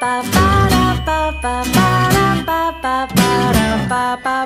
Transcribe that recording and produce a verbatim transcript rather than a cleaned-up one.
ba ba ba ba ba ba ba ba ba ba ba ba ba.